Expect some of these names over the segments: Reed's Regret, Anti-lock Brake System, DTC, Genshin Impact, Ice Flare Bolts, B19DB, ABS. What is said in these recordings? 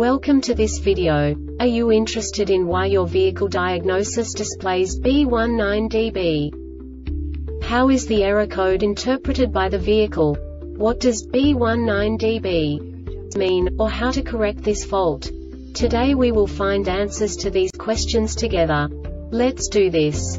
Welcome to this video. Are you interested in why your vehicle diagnosis displays B19DB? How is the error code interpreted by the vehicle? What does B19DB mean, or how to correct this fault? Today we will find answers to these questions together. Let's do this.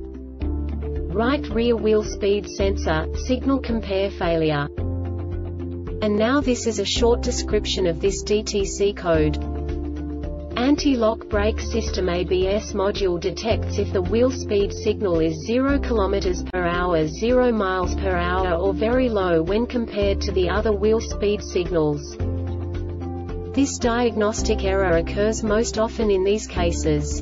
right rear wheel speed sensor, signal compare failure. And now this is a short description of this DTC code. Anti-lock brake system ABS module detects if the wheel speed signal is 0 km per hour, 0 miles per hour or very low when compared to the other wheel speed signals. This diagnostic error occurs most often in these cases: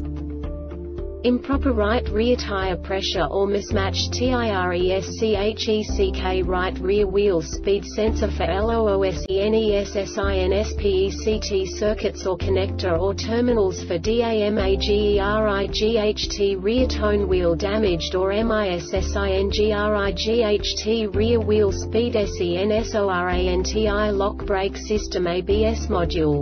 improper right rear tire pressure or mismatched TIRESCHECK. Right rear wheel speed sensor for LOOSENESSINSPECT circuits or connector or terminals for DAMAGERIGHT. Rear tone wheel damaged or MISSINGRIGHT. Rear wheel speed SENSORANTI. Lock brake system ABS module.